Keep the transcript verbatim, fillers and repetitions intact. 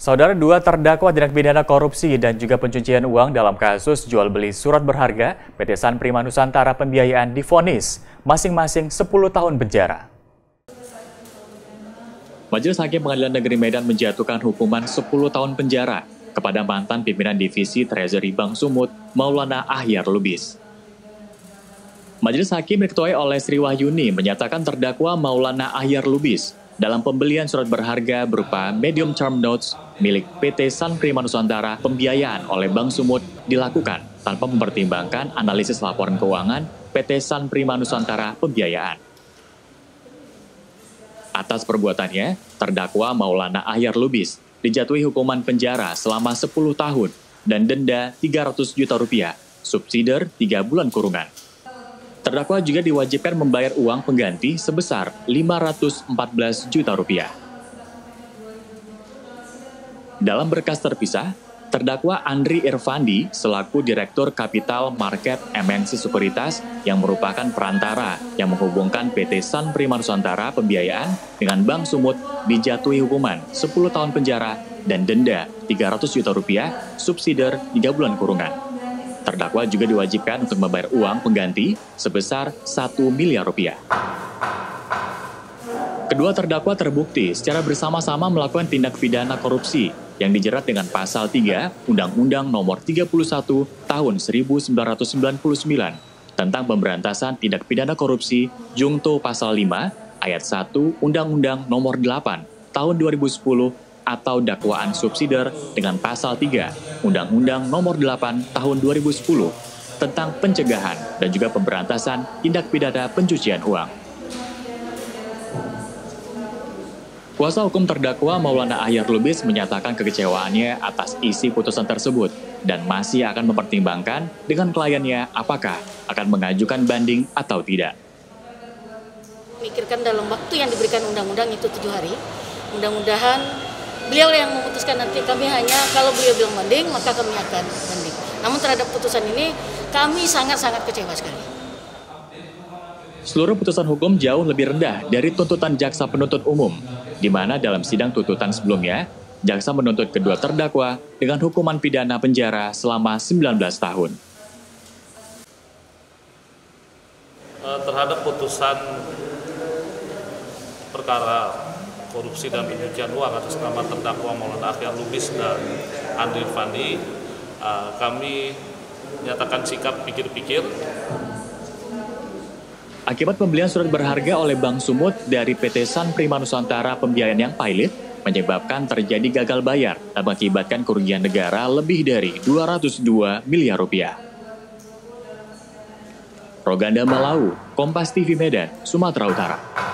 Saudara, dua terdakwa tindak pidana korupsi dan juga pencucian uang dalam kasus jual-beli surat berharga P T Sunprima Nusantara Pembiayaan divonis masing-masing sepuluh tahun penjara. Majelis Hakim Pengadilan Negeri Medan menjatuhkan hukuman sepuluh tahun penjara kepada mantan pimpinan Divisi Treasury Bank Sumut, Maulana Akhyar Lubis. Majelis Hakim diketuai oleh Sri Wahyuni menyatakan terdakwa Maulana Akhyar Lubis dalam pembelian surat berharga berupa medium term notes milik P T Sunprima Nusantara Pembiayaan oleh Bank Sumut dilakukan tanpa mempertimbangkan analisis laporan keuangan P T Sunprima Nusantara Pembiayaan. Atas perbuatannya, terdakwa Maulana Akhyar Lubis dijatuhi hukuman penjara selama sepuluh tahun dan denda tiga ratus juta rupiah, subsidiar tiga bulan kurungan. Terdakwa juga diwajibkan membayar uang pengganti sebesar lima ratus empat belas juta rupiah. Dalam berkas terpisah, terdakwa Andri Irvandi selaku Direktur Kapital Market M N C Sekuritas yang merupakan perantara yang menghubungkan P T Sunprima Nusantara Pembiayaan dengan Bank Sumut dijatuhi hukuman sepuluh tahun penjara dan denda tiga ratus juta rupiah subsidiar tiga bulan kurungan. Terdakwa juga diwajibkan untuk membayar uang pengganti sebesar satu miliar rupiah. Kedua terdakwa terbukti secara bersama-sama melakukan tindak pidana korupsi yang dijerat dengan pasal tiga Undang-Undang Nomor tiga puluh satu Tahun seribu sembilan ratus sembilan puluh sembilan tentang pemberantasan tindak pidana korupsi Jungto pasal lima ayat satu Undang-Undang Nomor delapan Tahun dua ribu sepuluh atau dakwaan subsidiar dengan pasal tiga Undang-Undang Nomor delapan Tahun dua ribu sepuluh tentang pencegahan dan juga pemberantasan tindak pidana pencucian uang. Kuasa hukum terdakwa Maulana Akhyar Lubis menyatakan kekecewaannya atas isi putusan tersebut dan masih akan mempertimbangkan dengan kliennya apakah akan mengajukan banding atau tidak. Mikirkan dalam waktu yang diberikan undang-undang itu tujuh hari. Mudah-mudahan beliau yang memutuskan nanti, kami hanya kalau beliau bilang banding, maka kami akan banding. Namun terhadap putusan ini, kami sangat-sangat kecewa sekali. Seluruh putusan hukum jauh lebih rendah dari tuntutan jaksa penuntut umum, di mana dalam sidang tuntutan sebelumnya, jaksa menuntut kedua terdakwa dengan hukuman pidana penjara selama sembilan belas tahun. Terhadap putusan perkara korupsi dan pencucian uang atas nama terdakwa Maulana Akhyar Lubis dan Andri Irvandi, uh, kami menyatakan sikap pikir-pikir. Akibat pembelian surat berharga oleh Bank Sumut dari P T Sunprima Nusantara Pembiayaan yang pailit, menyebabkan terjadi gagal bayar dan mengakibatkan kerugian negara lebih dari dua ratus dua miliar rupiah. Roganda Malau, Kompas T V Medan, Sumatera Utara.